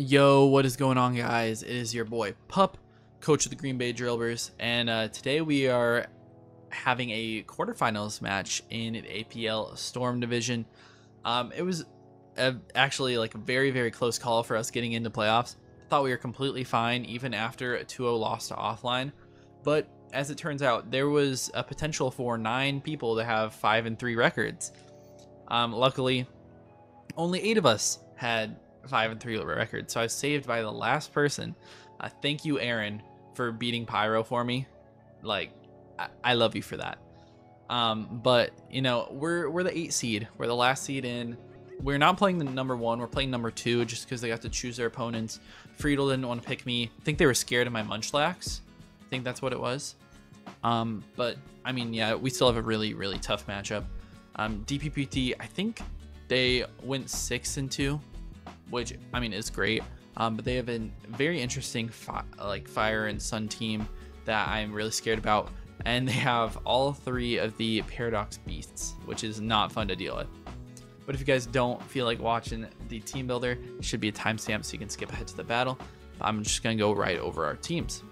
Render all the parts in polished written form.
Yo, what is going on, guys? It is your boy Pup, coach of the Green Bay Drillbers, and today we are having a quarterfinals match in the APL Storm Division. It was actually like a very, very close call for us getting into playoffs. I thought we were completely fine even after a 2-0 loss to Offline, but as it turns out, there was a potential for 9 people to have 5-3 records. Luckily, only 8 of us had 5-3 record, so I was saved by the last person. Thank you, Aaron, for beating Pyro for me. Like, I love you for that. But you know, we're the 8 seed. We're the last seed in. We're not playing the #1. We're playing #2 just because they got to choose their opponents. Friedel didn't want to pick me. I think they were scared of my Munchlax. I think that's what it was. But I mean, yeah, we still have a really tough matchup. DPPT, I think they went 6-2. Which, I mean, is great, but they have a very interesting Fire and Sun team that I'm really scared about, and they have all 3 of the Paradox Beasts, which is not fun to deal with. But if you guys don't feel like watching the team builder, it should be a timestamp so you can skip ahead to the battle. I'm just going to go right over our teams.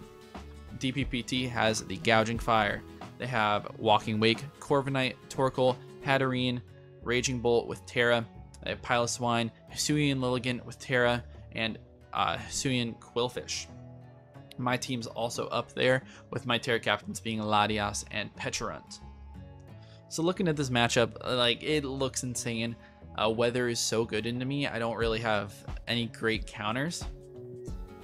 DPPT has the Gouging Fire. They have Walking Wake, Corviknight, Torkoal, Hatterene, Raging Bolt with Terra. They have Pile of Swine, Hisuian Lilligant with Terra, and Hisuian Quillfish. My team's also up there, with my Terra captains being Latias and Petorunt. So looking at this matchup, like, it looks insane. Weather is so good into me. I don't really have any great counters.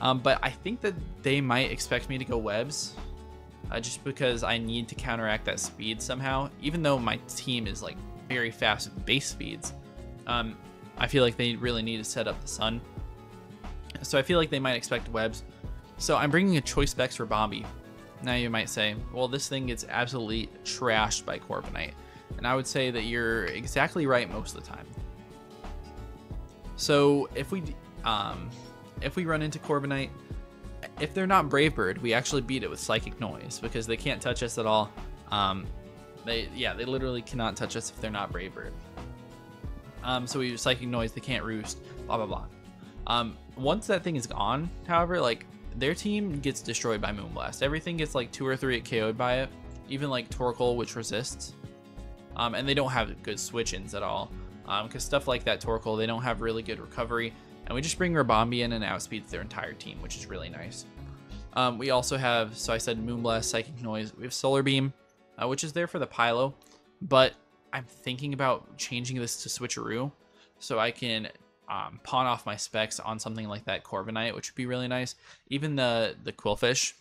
But I think that they might expect me to go webs, just because I need to counteract that speed somehow. Even though my team is like very fast with base speeds. I feel like they really need to set up the sun, so I feel like they might expect webs. So I'm bringing a Choice Specs Ribombee. Now you might say, well, this thing gets absolutely trashed by Corviknight, and I would say that you're exactly right most of the time. So if we run into Corviknight, if they're not Brave Bird, we actually beat it with Psychic Noise because they can't touch us at all. They literally cannot touch us if they're not Brave Bird. So we use Psychic Noise, they can't roost, blah, blah, blah. Once that thing is gone, however, like, their team gets destroyed by Moonblast. Everything gets like 2 or 3 KO'd by it, even like Torkoal, which resists. And they don't have good switch-ins at all, because stuff like that Torkoal, they don't have really good recovery. And we just bring Ribombee in and outspeeds their entire team, which is really nice. We also have, so I said Moonblast, Psychic Noise, we have Solar Beam, which is there for the Pylo, but I'm thinking about changing this to Switcheroo so I can pawn off my specs on something like that Corviknight, which would be really nice. Even the Quillfish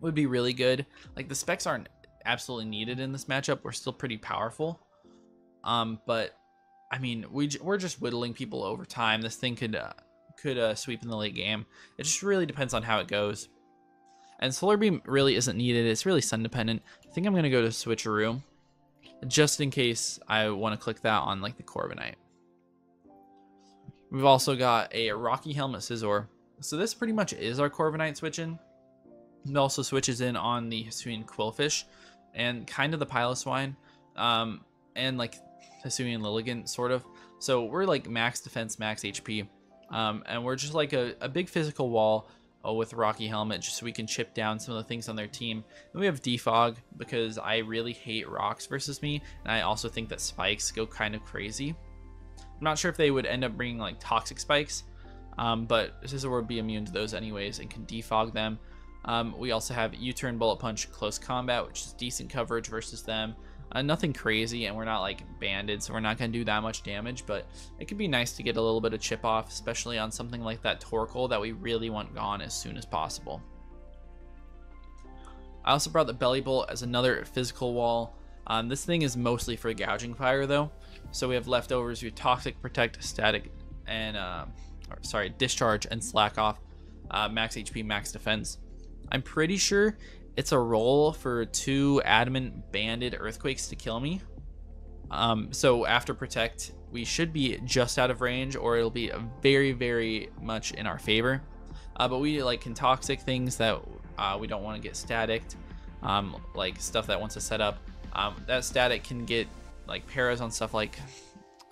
would be really good. Like, the specs aren't absolutely needed in this matchup. We're still pretty powerful. But I mean, we're just whittling people over time. This thing could sweep in the late game. It just really depends on how it goes. And Solar Beam really isn't needed. It's really sun dependent. I think I'm going to go to Switcheroo, just in case I want to click that on like the Corviknight. We've also got a Rocky Helmet Scizor. So this pretty much is our Corviknight switch-in. It also switches in on the Hisuian Quillfish and kind of the Pile of Swine, and like Hisuian Lilligant sort of. So we're like max defense, max HP, and we're just like a big physical wall with Rocky Helmet, just so we can chip down some of the things on their team. And we have Defog because I really hate rocks versus me, and I also think that spikes go kind of crazy. I'm not sure if they would end up bringing like toxic spikes, but Scizor would be immune to those anyways and can defog them. We also have U-turn, Bullet Punch, Close Combat, which is decent coverage versus them. Nothing crazy, and we're not like banded, so we're not going to do that much damage, but it could be nice to get a little bit of chip off, especially on something like that Torkoal that we really want gone as soon as possible. I also brought the Bellibolt as another physical wall. This thing is mostly for Gouging Fire though, so we have leftovers, your Toxic, Protect, Static, and Discharge and Slack Off, max HP, max defense. I'm pretty sure it's a roll for 2 Adamant Banded Earthquakes to kill me. So after Protect, we should be just out of range, or it'll be very, very much in our favor. But we like can toxic things that we don't want to get staticked, like stuff that wants to set up. That static can get like paras on stuff like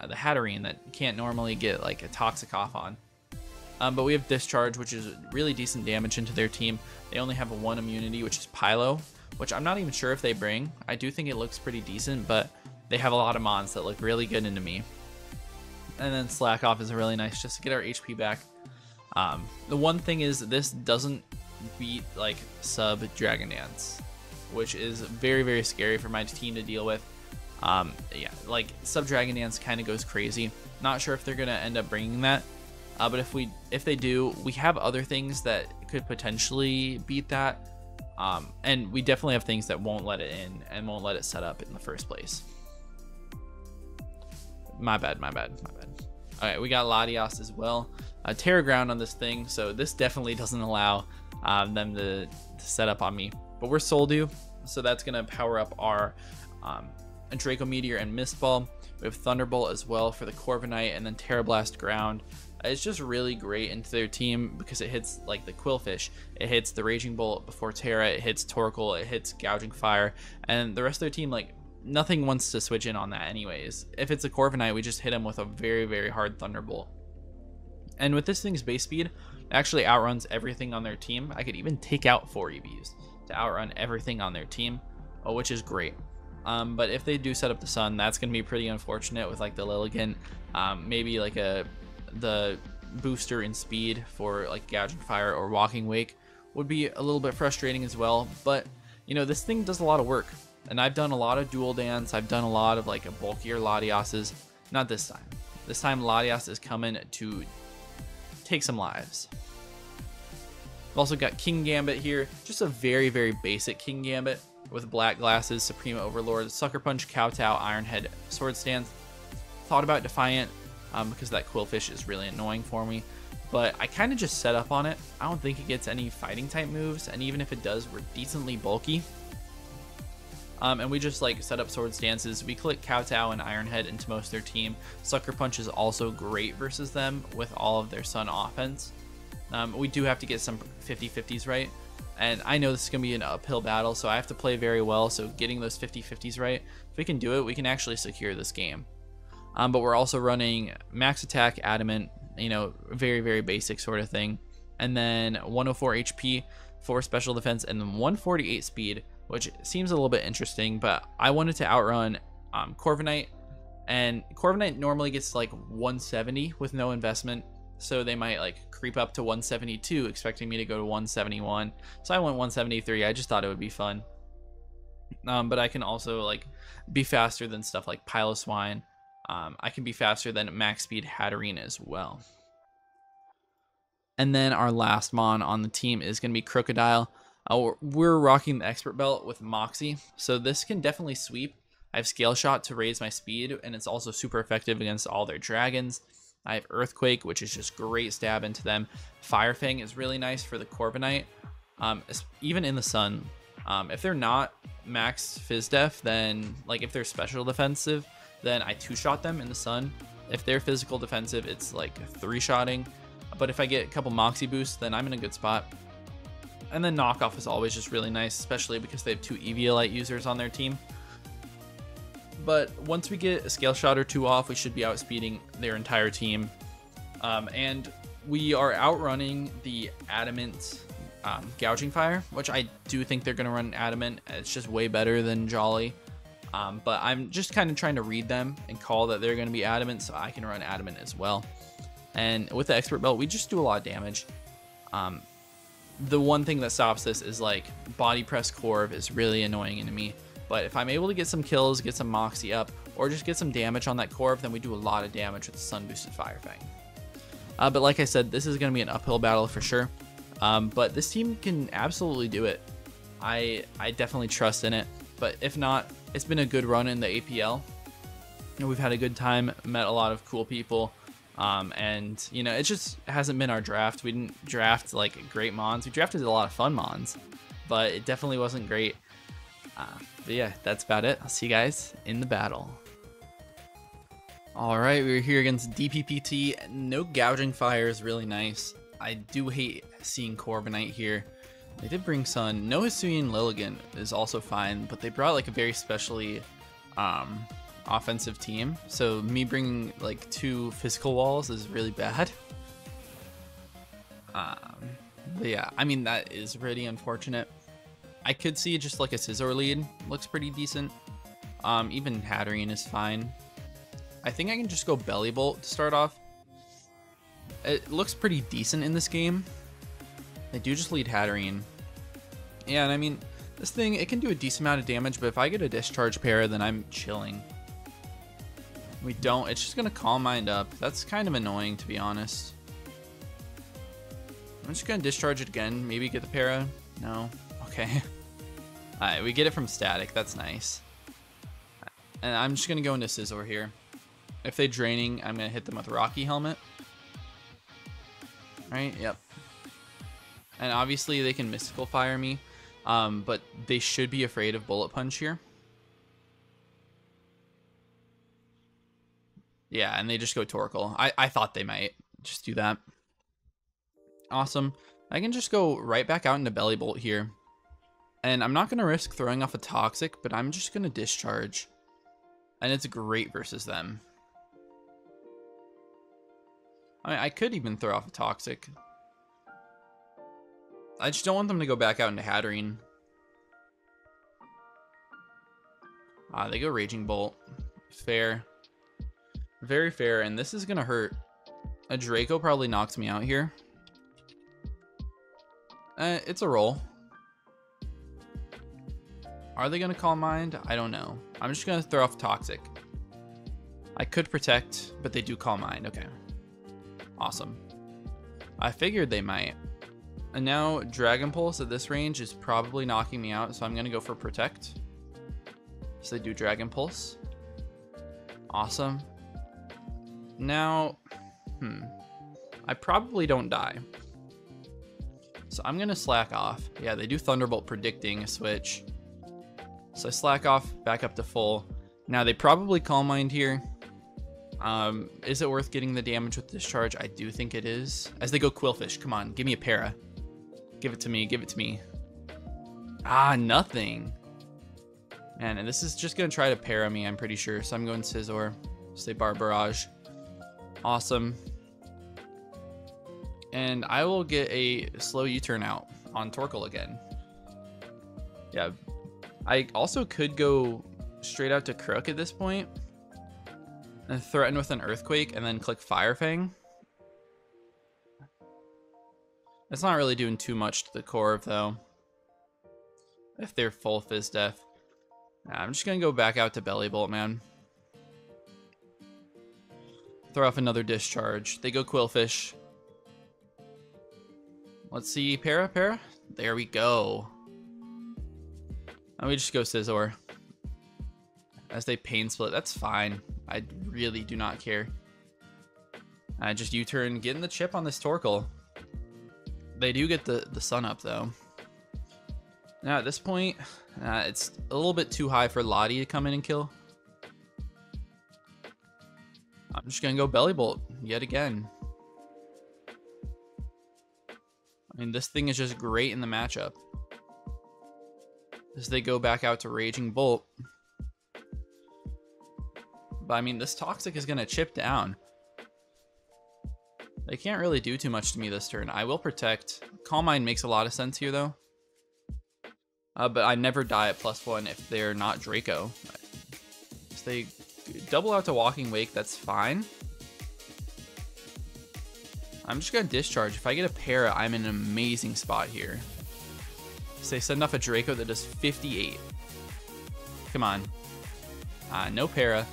the Hatterene that can't normally get like a toxic off on. But we have Discharge, which is really decent damage into their team. They only have one immunity, which is Pylo, which I'm not even sure if they bring. I do think it looks pretty decent, but they have a lot of mons that look really good into me. And then Slack Off is really nice just to get our HP back. The one thing is this doesn't beat like sub Dragon Dance, which is very, very scary for my team to deal with. Yeah, like sub Dragon Dance kind of goes crazy. Not sure if they're going to end up bringing that. But if they do, we have other things that could potentially beat that. And we definitely have things that won't let it in and won't let it set up in the first place. My bad. All right, we got Latias as well. Terra Ground on this thing, so this definitely doesn't allow them to set up on me. But we're Soul Dew, so that's going to power up our Draco Meteor and Mist Ball. We have Thunderbolt as well for the Corviknight, and then Terra Blast Ground. It's just really great into their team because it hits like the Quillfish, it hits the Raging Bolt before Terra, it hits Torkoal, it hits Gouging Fire, and the rest of their team, like, nothing wants to switch in on that anyways. If it's a Corviknight, we just hit him with a very, very hard Thunderbolt. And with this thing's base speed, it actually outruns everything on their team. I could even take out 4 EVs to outrun everything on their team, which is great. But if they do set up the Sun, that's going to be pretty unfortunate with like the Lilligant, maybe like the booster in speed for like Gouging Fire or Walking Wake would be a little bit frustrating as well. But you know, this thing does a lot of work, and I've done a lot of Dual Dance. I've done a lot of like a bulkier Latias's. Not this time. This time Latias is coming to take some lives. We've also got Kingambit here, just a very, very basic Kingambit with Black Glasses, Supreme Overlord, Sucker Punch, Kowtow, Iron Head, Sword Stance. Thought about Defiant, because that Quillfish is really annoying for me, but I kind of just set up on it. I don't think it gets any fighting type moves, and even if it does, we're decently bulky. And we just like set up Sword Stances. We click Kowtow and Iron Head into most of their team. Sucker Punch is also great versus them with all of their Sun offense. We do have to get some 50-50s right, and I know this is going to be an uphill battle, so I have to play very well. So getting those 50-50s right, if we can do it, we can actually secure this game. But we're also running Max Attack, Adamant, you know, very, very basic sort of thing. And then 104 HP for Special Defense, and then 148 Speed, which seems a little bit interesting, but I wanted to outrun Corviknight. And Corviknight normally gets like 170 with no investment, so they might like creep up to 172, expecting me to go to 171. So I went 173. I just thought it would be fun. But I can also like be faster than stuff like Piloswine. I can be faster than max speed Hatterene as well. And then our last mon on the team is going to be Crocodile. We're rocking the Expert Belt with Moxie, so this can definitely sweep. I have Scale Shot to raise my speed, and it's also super effective against all their dragons. I have Earthquake, which is just great stab into them. Fire Fang is really nice for the Corviknight, even in the Sun. If they're not max Phys Def, then like if they're special defensive, then I 2-shot them in the Sun. If they're physical defensive, it's like 3-shotting. But if I get a couple Moxie boosts, then I'm in a good spot. And then Knockoff is always just really nice, especially because they have 2 Eviolite users on their team. But once we get a Scale Shot or 2 off, we should be outspeeding their entire team. And we are outrunning the Adamant Gouging Fire, which I do think they're going to run Adamant. It's just way better than Jolly. But I'm just kind of trying to read them and call that they're going to be Adamant, so I can run Adamant as well. And with the Expert Belt, we just do a lot of damage. The one thing that stops this is like Body Press Corv is really annoying into me. But if I'm able to get some kills, get some Moxie up, or just get some damage on that Corv, then we do a lot of damage with the Sun boosted Fire Fang. But like I said, this is going to be an uphill battle for sure. But this team can absolutely do it. I definitely trust in it. But if not, it's been a good run in the APL. We've had a good time, met a lot of cool people, and you know, it just hasn't been our draft. We didn't draft like great mons. We drafted a lot of fun mons, but it definitely wasn't great. But yeah, that's about it. I'll see you guys in the battle. All right, we're here against DPPT. No Gouging Fire is really nice. I do hate seeing Corviknight here. They did bring Sun. No Hisuian Lilligant is also fine, but they brought like a very specially offensive team. So me bringing like 2 physical walls is really bad. But yeah, I mean, that is really unfortunate. I could see just like a Scizor lead looks pretty decent. Even Hatterene is fine. I think I can just go Bellibolt to start off. It looks pretty decent in this game. I do just lead Hatterene. Yeah, and I mean, this thing, it can do a decent amount of damage, but if I get a discharge pair, then I'm chilling. We don't. It's just going to Calm Mind up. That's kind of annoying, to be honest. I'm just going to discharge it again. Maybe get the para. No. Okay. Alright, we get it from static. That's nice. And I'm just going to go into Scizor here. If they're draining, I'm going to hit them with Rocky Helmet. Right? Yep. And obviously they can Mystical Fire me. But they should be afraid of Bullet Punch here. Yeah, and they just go Torkoal. I thought they might just do that. Awesome. I can just go right back out into Bellibolt here. And I'm not going to risk throwing off a Toxic, but I'm just going to Discharge. And it's great versus them. I mean, I could even throw off a Toxic. I just don't want them to go back out into Hatterene. Ah, they go Raging Bolt. Fair. Very fair, and this is going to hurt. A Draco probably knocks me out here. It's a roll. Are they going to Calm Mind? I don't know. I'm just going to throw off Toxic. I could Protect, but they do Calm Mind. Okay. Awesome. I figured they might. And now Dragon Pulse at this range is probably knocking me out, so I'm going to go for Protect. So they do Dragon Pulse. Awesome. Now, I probably don't die. So I'm going to slack off. Yeah, they do Thunderbolt predicting a switch. So I slack off, back up to full. Now they probably Calm Mind here. Is it worth getting the damage with Discharge? I do think it is. As they go Quillfish, come on, give me a para. Give it to me, give it to me. Ah, nothing. Man, and this is just going to try to para me, I'm pretty sure. So I'm going Scizor. So they Bar Barrage. Awesome. And I will get a slow U-turn out on Torkoal again. Yeah. I also could go straight out to Crook at this point and threaten with an Earthquake and then click Fire Fang. It's not really doing too much to the Corv, though. If they're full Fizz Def. Nah, I'm just going to go back out to Bellibolt, man. Throw off another Discharge. They go Quillfish. Let's see. Para, para. There we go. And we just go Scizor. As they Pain Split. That's fine. I really do not care. I just U-turn, getting the chip on this Torkoal. They do get the sun up, though. Now, at this point, it's a little bit too high for Lottie to come in and kill. I'm just going to go Bellibolt yet again. I mean, this thing is just great in the matchup. As they go back out to Raging Bolt. But, I mean, this Toxic is going to chip down. They can't really do too much to me this turn. I will Protect. Calm Mind makes a lot of sense here, though. But I never die at +1 if they're not Draco. So they double out to Walking Wake. That's fine. I'm just going to Discharge. If I get a para, I'm in an amazing spot here. So they send off a Draco that does 58. Come on. No para.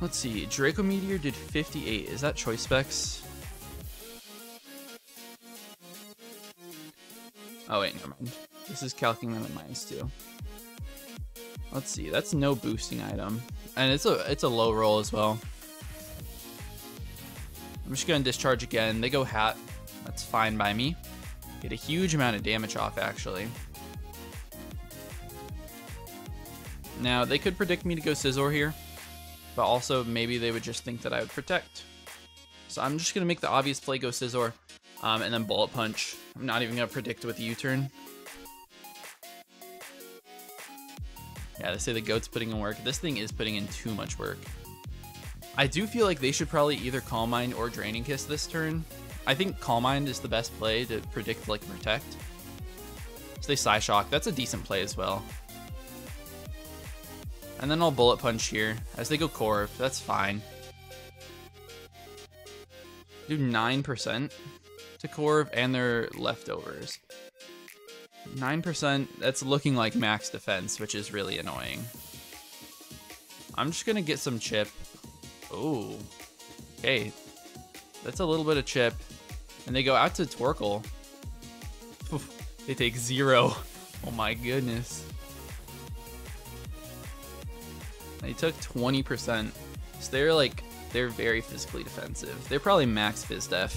Let's see, Draco Meteor did 58. Is that Choice Specs? Oh wait, never mind. This is calcing them at -2. Let's see, that's no boosting item. And it's a low roll as well. I'm just gonna Discharge again. They go Hat. That's fine by me. Get a huge amount of damage off actually. Now they could predict me to go Scizor here. But also maybe they would just think that I would Protect. So I'm just going to make the obvious play, go Scizor, and then Bullet Punch. I'm not even going to predict with U-turn. Yeah, they say the goat's putting in work. This thing is putting in too much work. I do feel like they should probably either Calm Mind or Draining Kiss this turn. I think Calm Mind is the best play to predict like Protect. So they Psyshock. That's a decent play as well. And then I'll Bullet Punch here as they go Corv. That's fine. Do 9% to Corv and their leftovers. 9%, that's looking like max defense, which is really annoying. I'm just gonna get some chip. Oh, okay. That's a little bit of chip. And they go out to Torkoal. Oof, they take 0. Oh my goodness. They took 20%. So they're like, they're very physically defensive. They're probably max phys def.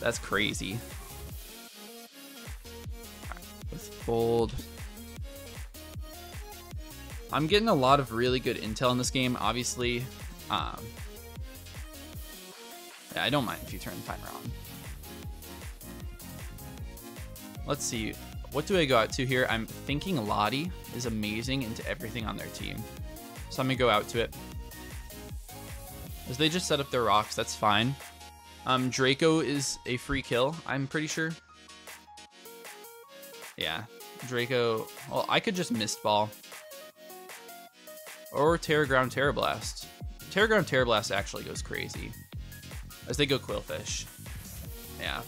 That's crazy. All right, let's fold. I'm getting a lot of really good intel in this game, obviously. Yeah, I don't mind if you turn the timer on. Let's see. What do I go out to here? I'm thinking Lottie is amazing into everything on their team. So I'm going to go out to it. As they just set up their rocks, that's fine. Draco is a free kill, I'm pretty sure. Yeah, Draco... Well, I could just Mist Ball. Or Terra Ground Terra Blast. Terra Ground Terra Blast actually goes crazy. As they go Quillfish. Yeah.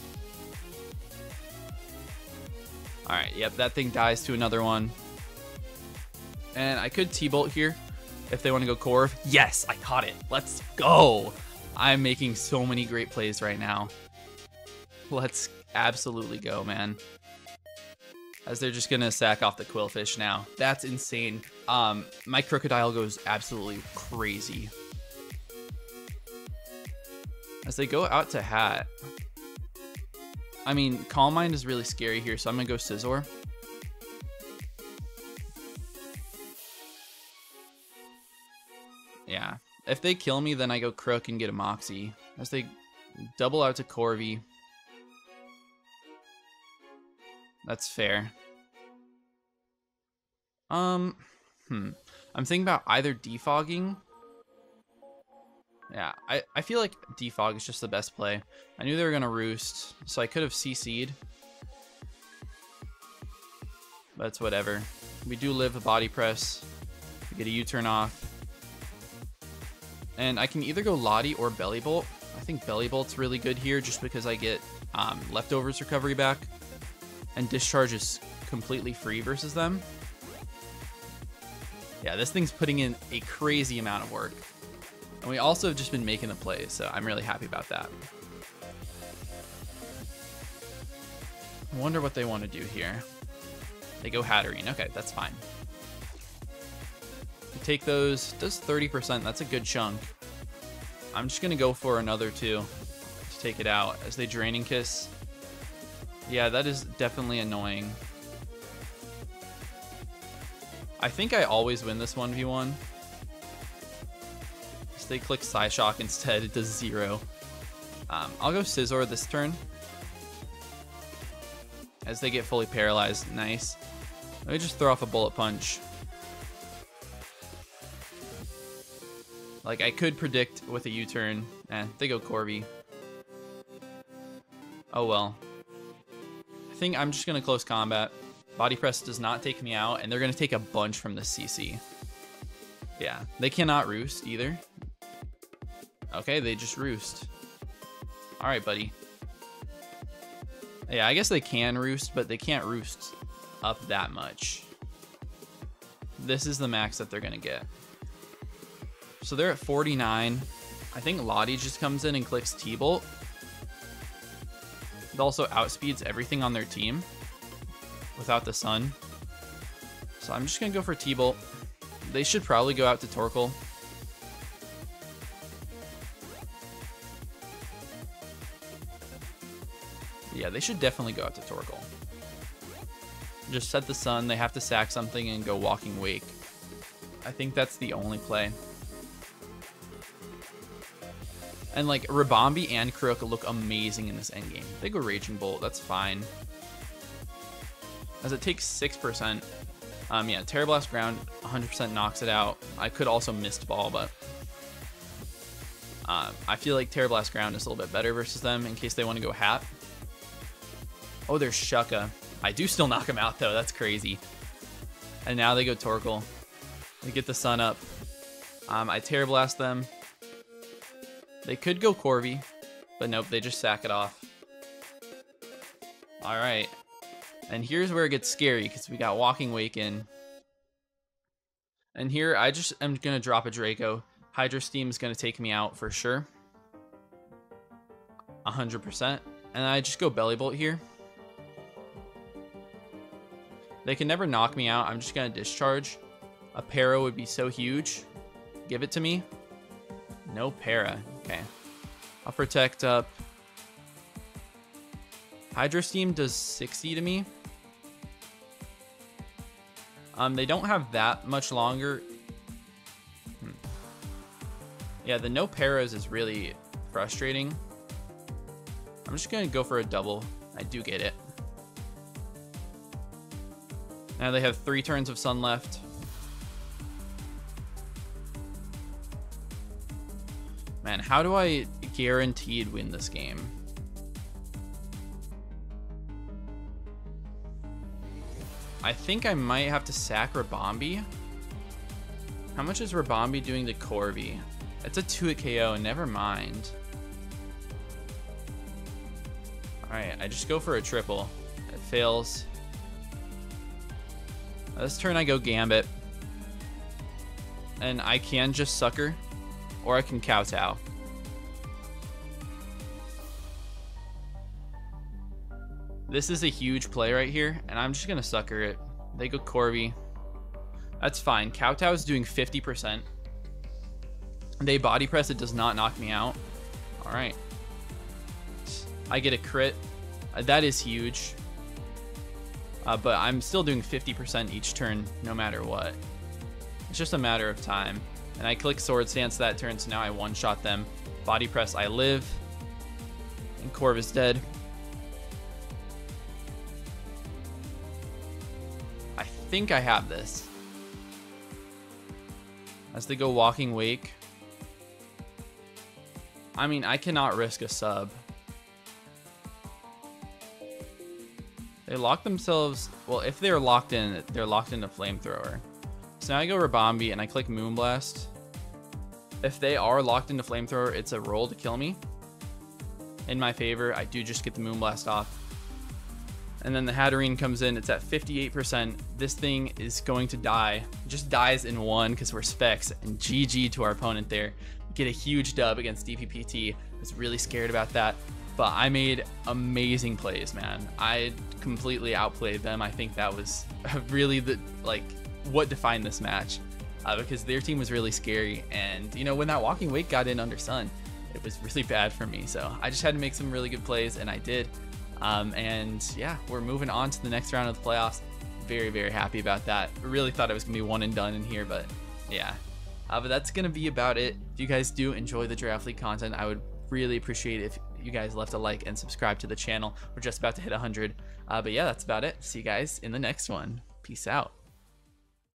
Alright, yep, that thing dies to another one. And I could T-Bolt here. If they want to go Corv. Yes, I caught it. Let's go. I'm making so many great plays right now. Let's absolutely go, man. As they're just going to sack off the Quillfish now. That's insane. My Crocodile goes absolutely crazy. As they go out to Hat. I mean, Calm Mind is really scary here, so I'm going to go Scizor. Yeah. If they kill me, then I go Crook and get a Moxie. As they double out to Corvi. That's fair. I'm thinking about either defogging. Yeah, I feel like defog is just the best play. I knew they were going to roost, so I could have CC'd. But it's whatever. We do live a body press. We get a U-turn off. And I can either go Lottie or Bellibolt. I think Bellibolt's really good here just because I get leftovers recovery back. And discharge is completely free versus them. Yeah, this thing's putting in a crazy amount of work. And we also have just been making the plays, so I'm really happy about that. I wonder what they want to do here. They go Hatterene. Okay, that's fine. Take those, does 30%, that's a good chunk. I'm just gonna go for another two to take it out as they Draining Kiss. Yeah, that is definitely annoying. I think I always win this 1v1. So they click Psyshock instead, it does 0. I'll go Scizor this turn. As they get fully paralyzed, nice. Let me just throw off a Bullet Punch. Like, I could predict with a U-turn. They go Corby. Oh, well. I think I'm just going to close combat. Body press does not take me out, and they're going to take a bunch from the CC. Yeah, they cannot roost either. Okay, they just roost. All right, buddy. Yeah, I guess they can roost, but they can't roost up that much. This is the max that they're going to get. So they're at 49. I think Lottie just comes in and clicks T-Bolt. It also outspeeds everything on their team without the sun. So I'm just going to go for T-Bolt. They should probably go out to Torkoal. Yeah, they should definitely go out to Torkoal. Just set the sun. They have to sack something and go Walking Wake. I think that's the only play. And like Ribombee and Crook look amazing in this endgame. They go Raging Bolt, that's fine. As it takes 6%. Yeah, Terra Blast Ground 100% knocks it out. I could also Mist Ball, but I feel like Terra Blast Ground is a little bit better versus them in case they want to go Hap. Oh, there's Shuckle. I do still knock him out, though. That's crazy. And now they go Torkoal. They get the sun up. I Terra Blast them. They could go Corvi, but nope, they just sack it off. All right. And here's where it gets scary, because we got Walking Wake in. And here, I just am going to drop a Draco. Hydro Steam is going to take me out for sure. 100%. And I just go Bellibolt here. They can never knock me out. I'm just going to discharge. A Para would be so huge. Give it to me. No Para. Okay. I'll protect up. Hydro Steam does 60 to me. They don't have that much longer. Yeah, the no Paras is really frustrating. I'm just going to go for a double. I do get it. Now they have 3 turns of sun left. Man, how do I guaranteed win this game? I think I might have to sack Ribombee. How much is Ribombee doing to Corvi? That's a 2-hit KO, never mind. Alright, I just go for a triple. It fails. This turn I go Gambit. And I can just sucker, or I can kowtow. This is a huge play right here, and I'm just going to sucker it. They go Corvi. That's fine. Kowtow is doing 50%. They body press. It does not knock me out. All right. I get a crit. That is huge. But I'm still doing 50% each turn, no matter what. It's just a matter of time. And I click Sword Stance that turn, so now I one-shot them. Body press, I live. And Corv is dead. I think I have this. As they go Walking Wake. I mean, I cannot risk a sub. They lock themselves. Well, if they're locked in, they're locked into Flamethrower. So now I go Ribombee and I click Moonblast. If they are locked into Flamethrower, it's a roll to kill me. In my favor, I do just get the Moonblast off. And then the Hatterene comes in. It's at 58%. This thing is going to die. It just dies in one because we're specs. And GG to our opponent there. Get a huge dub against DPPT. I was really scared about that. But I made amazing plays, man. I completely outplayed them. I think that was really the what defined this match. Because their team was really scary. And, you know, when that Walking Wake got in under sun, it was really bad for me. So I just had to make some really good plays, and I did. And yeah, we're moving on to the next round of the playoffs. Very, very happy about that. Really thought it was gonna be one and done in here, but yeah. But that's gonna be about it. If you guys do enjoy the Draft League content, I would really appreciate it if you guys left a like and subscribe to the channel. We're just about to hit 100. But yeah, that's about it. See you guys in the next one. Peace out.